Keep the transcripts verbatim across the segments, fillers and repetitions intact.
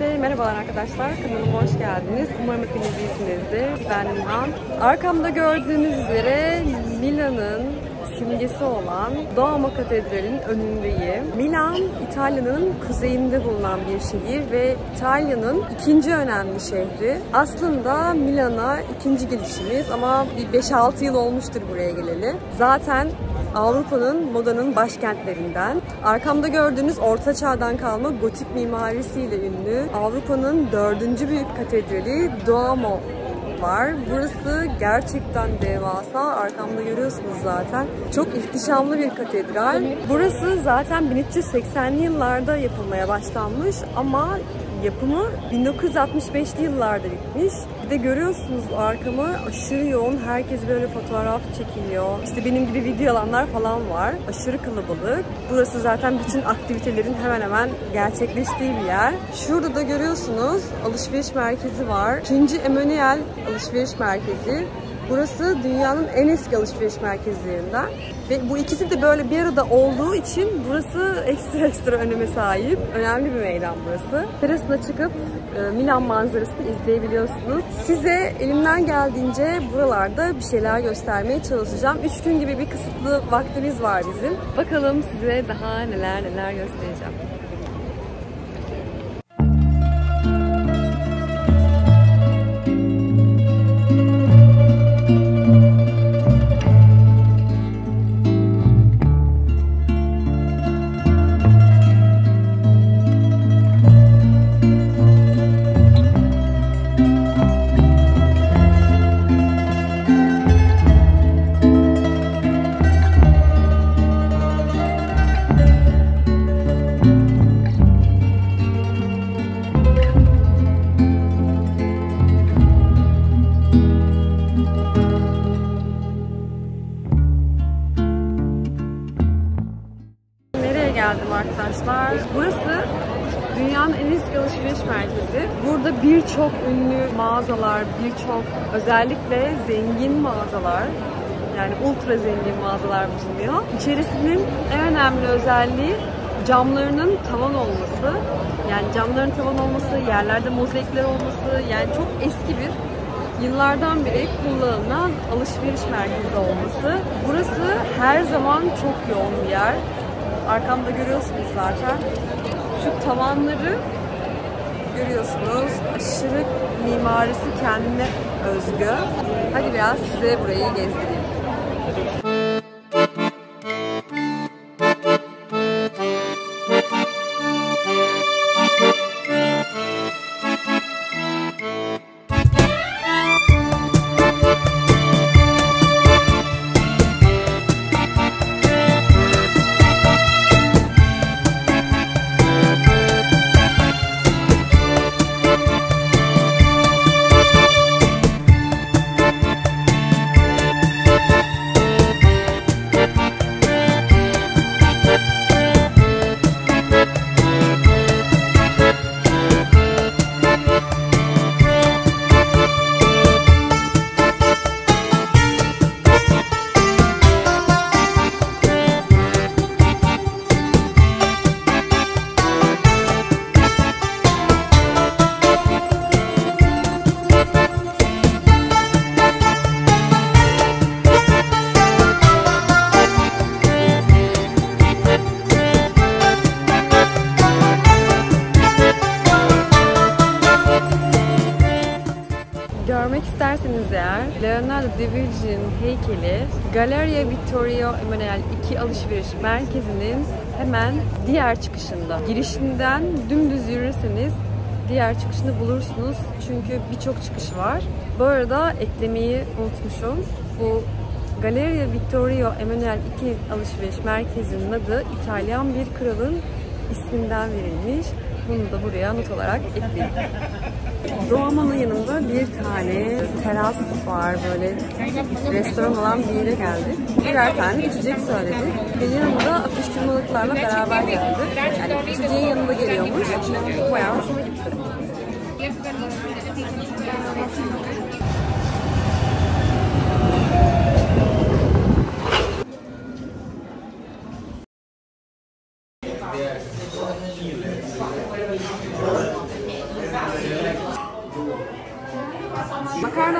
Herkese merhabalar arkadaşlar, kanalıma hoş geldiniz. Umarım hepiniz iyisinizdir. Ben İman. Arkamda gördüğünüz üzere Milan'ın simgesi olan Duomo Katedrali'nin önündeyim. Milan, İtalya'nın kuzeyinde bulunan bir şehir ve İtalya'nın ikinci önemli şehri. Aslında Milan'a ikinci gelişimiz ama bir beş altı yıl olmuştur buraya geleli. Zaten Avrupa'nın modanın başkentlerinden. Arkamda gördüğünüz Orta Çağ'dan kalma gotik mimarisiyle ünlü Avrupa'nın dördüncü büyük katedrali Duomo var. Burası gerçekten devasa. Arkamda görüyorsunuz zaten. Çok ihtişamlı bir katedral. Burası zaten bin üç yüz seksenli yıllarda yapılmaya başlanmış ama yapımı bin dokuz yüz altmış beşli yıllarda bitmiş. Bir de görüyorsunuz arkamı aşırı yoğun. Herkes böyle fotoğraf çekiliyor. İşte benim gibi video alanlar falan var. Aşırı kalabalık. Burası zaten bütün aktivitelerin hemen hemen gerçekleştiği bir yer. Şurada da görüyorsunuz alışveriş merkezi var. İkinci Emanuel Alışveriş Merkezi. Burası dünyanın en eski alışveriş merkezlerinden ve bu ikisi de böyle bir arada olduğu için burası ekstra ekstra öneme sahip. Önemli bir meydan burası. Terasına çıkıp Milan manzarasını izleyebiliyorsunuz. Size elimden geldiğince buralarda bir şeyler göstermeye çalışacağım. Üç gün gibi bir kısıtlı vaktimiz var bizim. Bakalım size daha neler neler göstereceğim. Arkadaşlar, burası dünyanın en eski alışveriş merkezi. Burada birçok ünlü mağazalar, birçok özellikle zengin mağazalar, yani ultra zengin mağazalar bulunuyor. İçerisinin en önemli özelliği camlarının tavan olması. Yani camların tavan olması, yerlerde mozaikler olması, yani çok eski bir yıllardan beri kullanılan alışveriş merkezi olması. Burası her zaman çok yoğun bir yer. Arkamda görüyorsunuz zaten. Şu tavanları görüyorsunuz. Aşırı mimarisi kendine özgü. Hadi biraz size burayı gezdireyim. Görmek isterseniz eğer Leonardo da Vinci'nin heykeli Galleria Vittorio Emanuele iki alışveriş merkezinin hemen diğer çıkışında. Girişinden dümdüz yürürseniz diğer çıkışını bulursunuz çünkü birçok çıkışı var. Bu arada eklemeyi unutmuşum. Bu Galleria Vittorio Emanuele iki alışveriş merkezinin adı İtalyan bir kralın isminden verilmiş. Bunu da buraya not olarak ekleyeyim. Duomo'nun yanında bir tane teras var, böyle restoran olan bir yere geldik. Birer tane içecek söyledik. Ve yanında atıştırmalıklarla beraber geldi. Yani içeceğin yanında geliyormuş. Bayağı hoşuma gitti.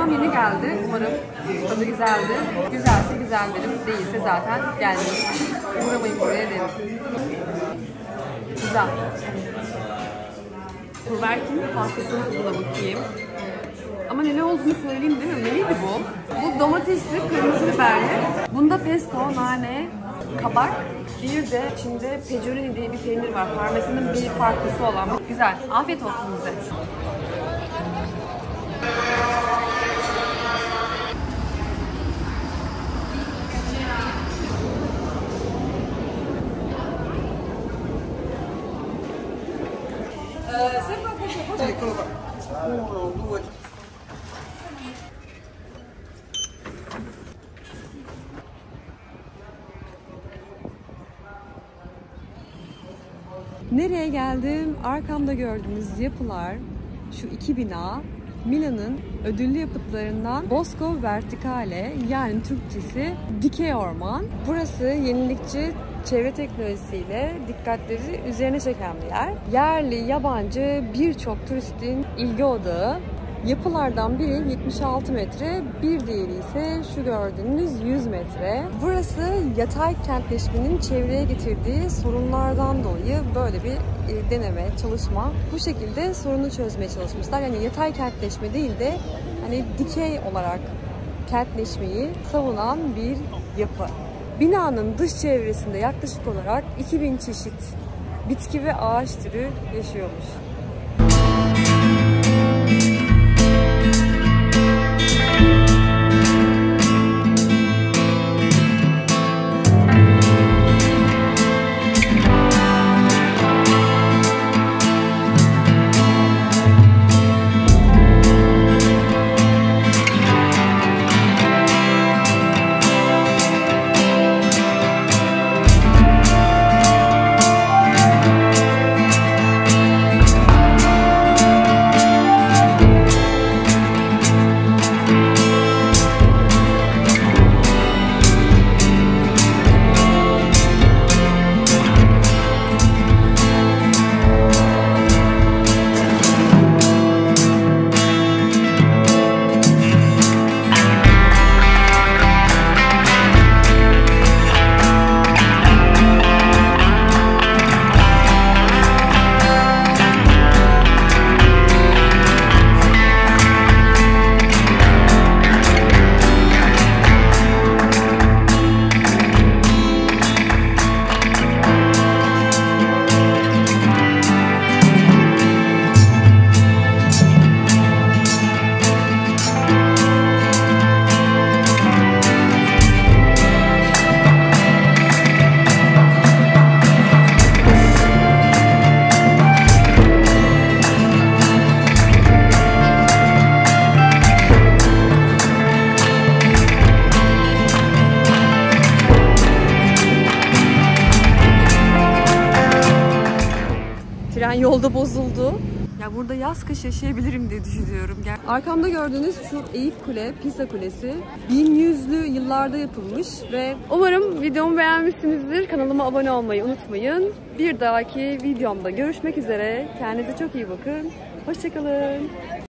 Makarnam yeni geldi. Umarım tadı güzeldi. Güzelse güzel derim. Değilse zaten geldim. Uğramayın buraya derim. Güzel. Kurberkin pastasını buna bakayım. Ama ne olduğunu söyleyeyim değil mi? Neydi bu? Bu domatesli, kırmızı biberli. Bunda pesto, nane, kabak. Bir de içinde pecorino diye bir peynir var. Parmesanın bir farklısı olan. Güzel. Afiyet olsun bize. Nereye geldim? Arkamda gördüğünüz yapılar, şu iki bina Milan'ın ödüllü yapıtlarından Bosco Verticale, yani Türkçesi dikey orman. Burası yenilikçi çevre teknolojisiyle dikkatleri üzerine çeken bir yer. Yerli, yabancı birçok turistin ilgi odağı. Yapılardan biri yetmiş altı metre, bir diğeri ise şu gördüğünüz yüz metre. Burası yatay kentleşmenin çevreye getirdiği sorunlardan dolayı böyle bir deneme, çalışma. Bu şekilde sorunu çözmeye çalışmışlar. Yani yatay kentleşme değil de hani dikey olarak kentleşmeyi savunan bir yapı. Binanın dış çevresinde yaklaşık olarak iki bin çeşit bitki ve ağaç türü yaşıyormuş. Yolda bozuldu. Ya burada yaz kış yaşayabilirim diye düşünüyorum. Arkamda gördüğünüz şu eğik kule, Pisa kulesi, bin yüzlü yıllarda yapılmış ve umarım videomu beğenmişsinizdir. Kanalıma abone olmayı unutmayın. Bir dahaki videomda görüşmek üzere. Kendinize çok iyi bakın. Hoşçakalın.